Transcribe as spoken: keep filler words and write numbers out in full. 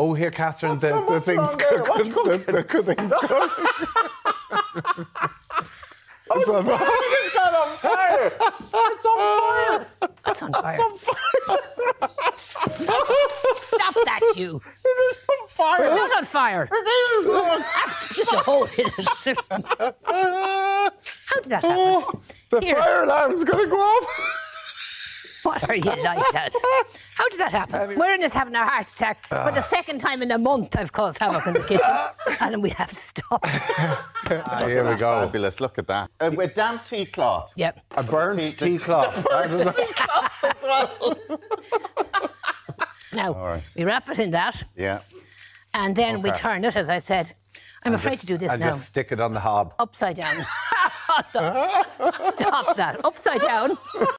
Oh, here, Catherine, the, the thing's cooking. The, the, the thing's cooking. It's on fire. It's got on fire. It's on fire. It's on fire. It's on fire. Stop that, you. It is on fire. It's not on fire. It is on fire. Just a whole innocent. How did that happen? Oh, the Here. fire alarm's going to go off. What are you like that? How did that happen? I mean, We're in this having a heart attack uh, for the second time in a month. I've caused havoc in the kitchen, and we have to stop. Ah, here we go. Fabulous. Look at that. Uh, we're down tea cloth. Yep. A burnt tea, tea, tea cloth. A burnt tea cloth as well. Now, right. we wrap it in that. Yeah. And then okay. we turn it, as I said. I'm and afraid just, to do this and now. And just stick it on the hob. Upside down. Stop that. Upside down.